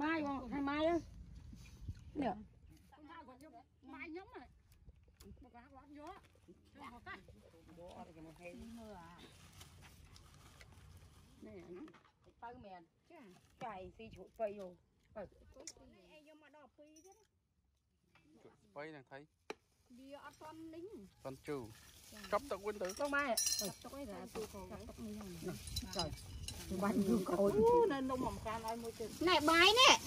mai con hai mai á nhở mai nhắm này một cái lót gió một cái bó thì một cái mưa này nó tay mền chạy si chuột bay rồi bay này thấy đi ở con lính con trừ cắm tận quân tử không mai cắm cái là tôi còn trời bánh dương cối nên đông mỏng can ai môi trường này bài nè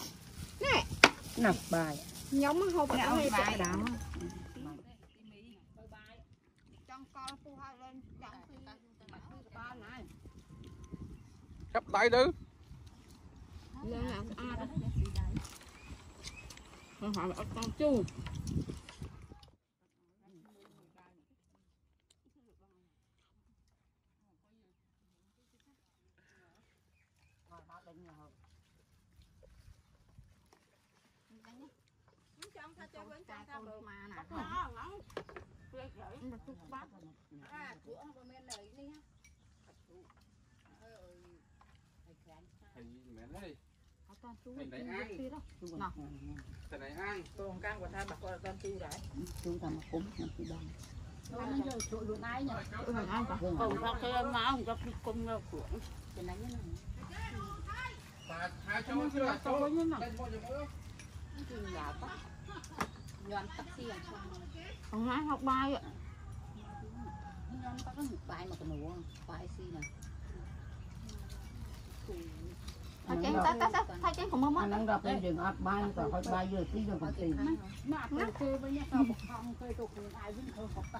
nè nạp bài nhóm hộp này bài đá cắp tay đứa lên là a đó không phải là con chu con cang của ta bạc qua con chu đấy chúng ta mà cúng làm cái đông ăn giờ trộn luôn ai nhỉ ăn bạc không bạc thêm má không cho cung đâu của cái này hai chỗ chưa chỗ như nào nhọn taxi không hái học bài ạ nhọn ta có một bài mà còn uống bài si này thay chén ta thay chén của mắm á đang gặp lên đường áp bay và hơi bay giờ tí giờ còn tiền mát mát chơi với nhau không không chơi tụi ai vẫn thôi học ta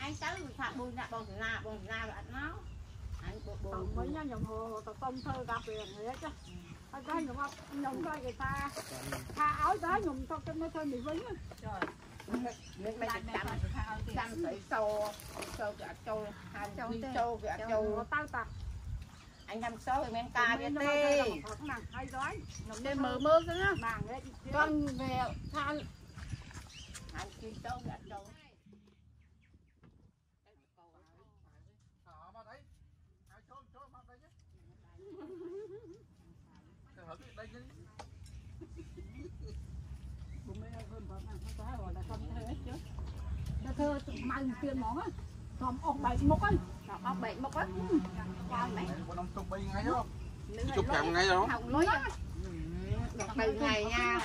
anh cháu phạm bùn dạ bùn ra là nó anh bùn mấy nhá nhồng hồ tập tông thơ gặp liền hết chứ anh thấy nhồng không nhồng coi người ta tha áo giá nhồng cho cái mấy thôi bị vĩnh trời mình chăm sấy sâu gạt trâu hạt trâu gạt trâu tao tạt anh làm sâu thì men ta biết tê nhồng đêm mờ mơ cơ nhá con về than anh chim trâu gạt trâu thơ mai tiền món á, còn ông bảy mốc á, ông bảy mốc á, chụp cằm ngay đó, bảy ngày nha.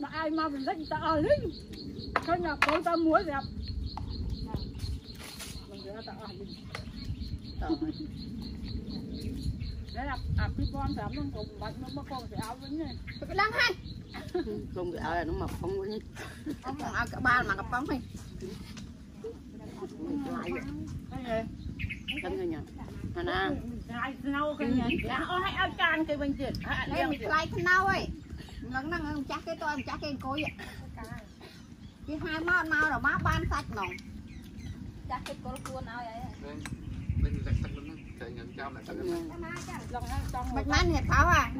Mà ai mà mình rất ta ở lính có nhà con ta múa đẹp mình nhớ ta ở lính đấy là cái con dám không cùng bạch nó con phải áo vĩnh này cái lăng hai không cái áo này nó mập không vĩnh không áo cả ba mà gặp bóng này cái gì cái gì mà na ai nấu cái gì ai ăn canh cái bên trên đây mình lại nấu ấy nắng nắng ông chắc cái tôi ông chắc cái cối vậy cái hai má mau rồi má ban sạch nòng chắc cái cối cuốn nào vậy mình đặt sạch luôn trời ngần trao lại sạch luôn mạch mát nhiệt pháo à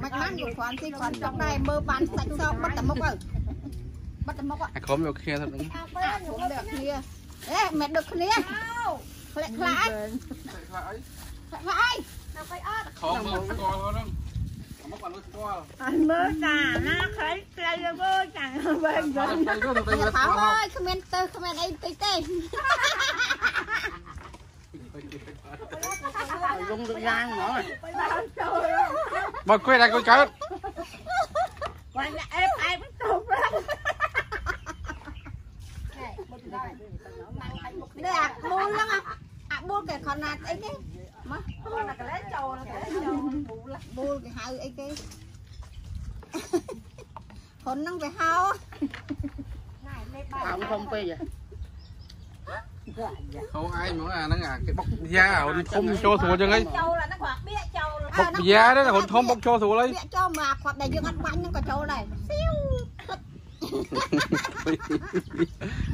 mạch mát của con si con trong đây mơ ban sạch xong bắt tầm mốc rồi bắt tầm mốc ạ khóm được kia thật đúng khóm được kia đấy mệt được kia lại lại lại nào phải ớt khóm một cái coi luôn anh mới cả nó thấy cây mới chẳng bên gần Thảo ơi comment từ comment ấy tí tí dùng được rang nữa Mà quên là con cớt. Quên là em ai mất tụt lắm. Nè, bụt rồi. Nè, buôn lắm à. À, buôn cái con nạt ấy cái. Mà, con là cái lé trầu, là cái lé trầu. Buôn cái hào ấy cái. Hồn năng về hào á. Không không phê vậy. Không ai muốn à nó à cái bọc da hồn không cho sủa chứ ấy. Bọc da đó là hồn không bọc cho sủa lấy. Cho mà hoặc đại dương ăn quanh nó có trâu này. Siêu.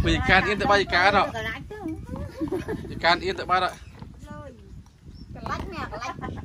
Bây giờ can yên tự bay cá rồi. Can yên tự bay rồi. Cái lách nè, cái lách.